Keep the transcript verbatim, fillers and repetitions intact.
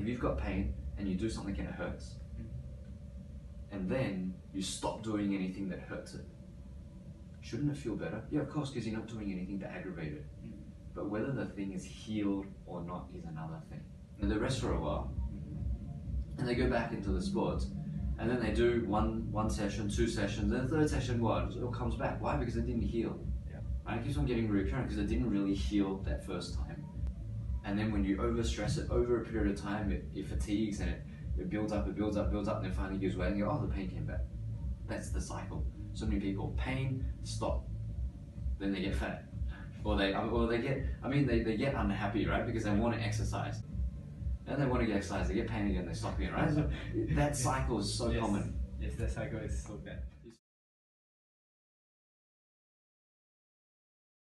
if you've got pain and you do something and it hurts, and then you stop doing anything that hurts it, shouldn't it feel better? Yeah, of course, because you're not doing anything to aggravate it. Mm. But whether the thing is healed or not is another thing. And they rest for a while, and they go back into the sports, and then they do one one session, two sessions, and the third session, what? It all comes back. Why? Because it didn't heal. Yeah. Right? It keeps on getting recurrent because it didn't really heal that first time. And then when you overstress it over a period of time, it, it fatigues and it, it builds up, it builds up, builds up, and then finally gives way and you go, oh, the pain came back. That's the cycle. So many people, pain, stop. Then they get fat. Or they, or they get, I mean, they, they get unhappy, right? Because they want to exercise. And they want to get exercise, they get pain again, they stop again, right? So that cycle is so yes. common. Yes, that cycle is so bad.